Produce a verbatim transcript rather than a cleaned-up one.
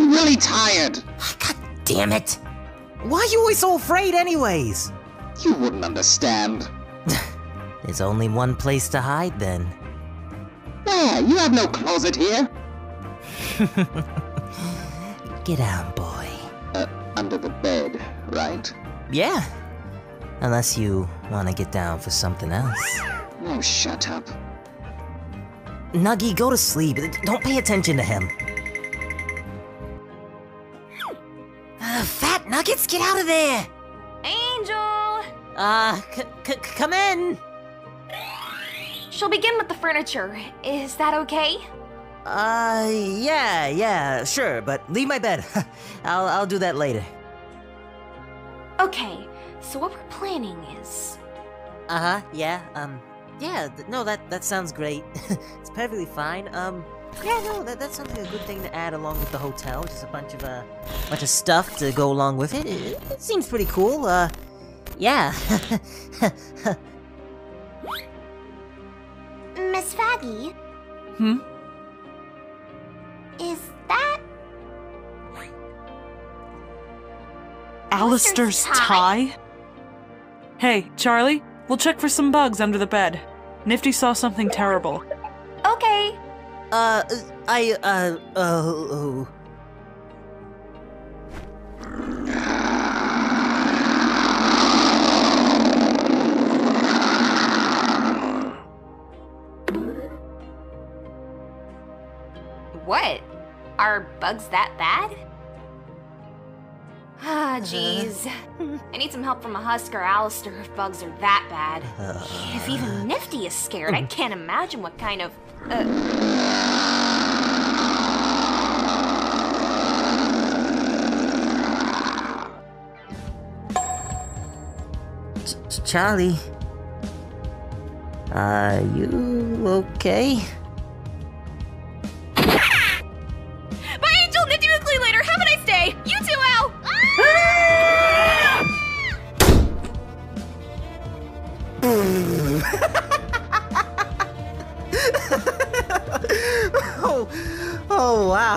I'm really tired. God damn it. Why are you always so afraid anyways? You wouldn't understand. There's only one place to hide then. There, you have no closet here. Get out, boy. Uh, under the bed, right? Yeah. Unless you want to get down for something else. Oh, shut up. Nuggy, go to sleep. Don't pay attention to him. Uh, fat nuggets, get out of there! Angel! Uh, c c come in! She'll begin with the furniture. Is that okay? Uh, yeah, yeah, sure, but leave my bed. I'll, I'll do that later. Okay, so what we're planning is... Uh-huh, yeah, um, yeah, th no, that, that sounds great. It's perfectly fine, um, yeah, no, that, that sounds like a good thing to add along with the hotel, just a bunch of, uh, bunch of stuff to go along with it. It, it, it seems pretty cool, uh, yeah. Miss Faggy? Hmm? Is that... Alastor's tie? tie? Hey, Charlie, we'll check for some bugs under the bed. Nifty saw something terrible. Okay. Uh, I, uh, oh... What? Are bugs that bad? Ah, oh, jeez. I need some help from a Husk or Alastor if bugs are that bad. Uh, if even Nifty is scared, I can't imagine what kind of... Uh... Ch Charlie? Are you okay? Oh, oh wow.